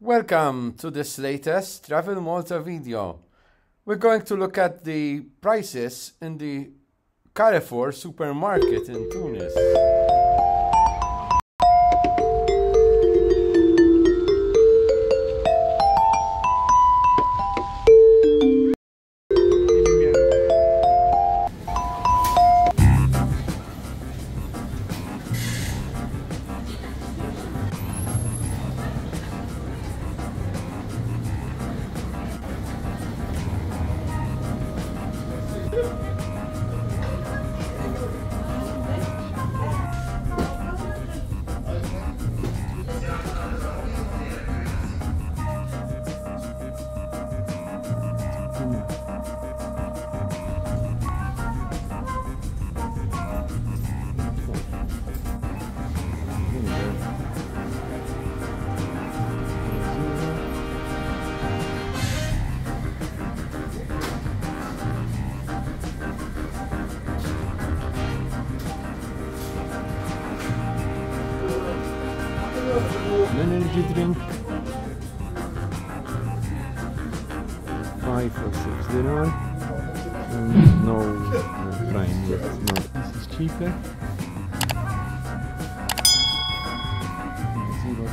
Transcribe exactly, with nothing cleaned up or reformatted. Welcome to this latest Travel Malta video. We're going to look at the prices in the Carrefour supermarket in Tunis. An energy drink, five or six dinner, and no uh, prime. This is cheaper. Zero.